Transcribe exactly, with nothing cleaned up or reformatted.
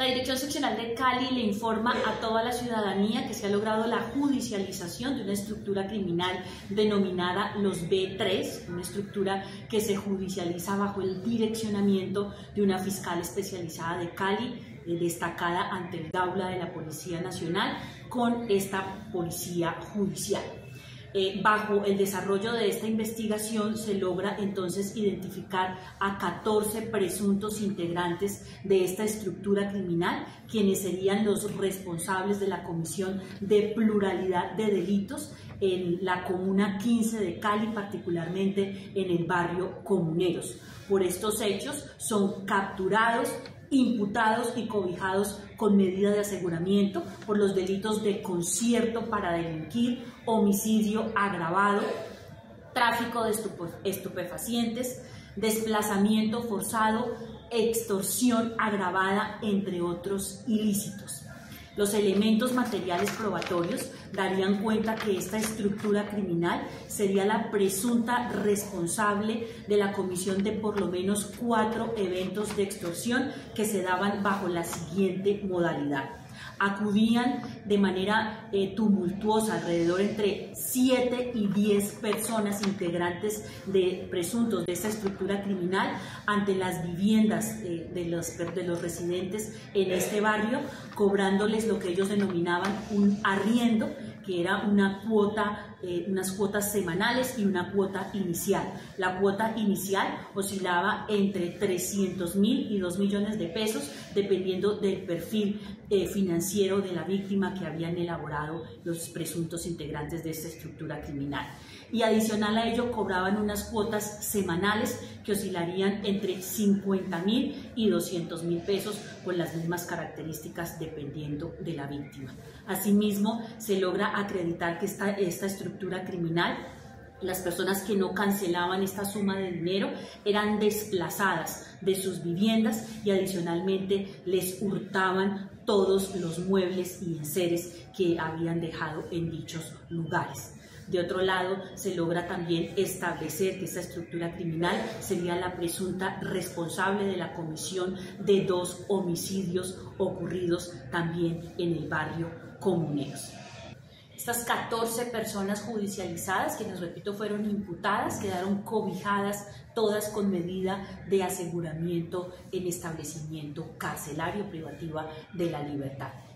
La Dirección Seccional de Cali le informa a toda la ciudadanía que se ha logrado la judicialización de una estructura criminal denominada los B tres, una estructura que se judicializa bajo el direccionamiento de una fiscal especializada de Cali, destacada ante el GAULA de la Policía Nacional, con esta policía judicial. Eh, bajo el desarrollo de esta investigación se logra entonces identificar a catorce presuntos integrantes de esta estructura criminal, quienes serían los responsables de la comisión de pluralidad de delitos en la Comuna quince de Cali, particularmente en el barrio Comuneros. Por estos hechos son capturados, imputados y cobijados con medida de aseguramiento por los delitos de concierto para delinquir, homicidio agravado, tráfico de estupefacientes, desplazamiento forzado, extorsión agravada, entre otros ilícitos. Los elementos materiales probatorios darían cuenta que esta estructura criminal sería la presunta responsable de la comisión de por lo menos cuatro eventos de extorsión que se daban bajo la siguiente modalidad. Acudían de manera eh, tumultuosa alrededor entre siete y diez personas integrantes de presuntos de esta estructura criminal ante las viviendas eh, de, los, de los residentes en este barrio, cobrándoles lo que ellos denominaban un arriendo, que era una cuota, eh, unas cuotas semanales y una cuota inicial. La cuota inicial oscilaba entre trescientos mil y dos millones de pesos, dependiendo del perfil eh, financiero de la víctima que habían elaborado los presuntos integrantes de esta estructura criminal. Y adicional a ello cobraban unas cuotas semanales que oscilarían entre cincuenta mil y doscientos mil pesos, con las mismas características dependiendo de la víctima. Asimismo, se logra acreditar que esta, esta estructura criminal, las personas que no cancelaban esta suma de dinero eran desplazadas de sus viviendas y adicionalmente les hurtaban todos los muebles y enseres que habían dejado en dichos lugares. De otro lado, se logra también establecer que esta estructura criminal sería la presunta responsable de la comisión de dos homicidios ocurridos también en el barrio Comuneros. Estas catorce personas judicializadas, que les repito fueron imputadas, quedaron cobijadas todas con medida de aseguramiento en establecimiento carcelario privativa de la libertad.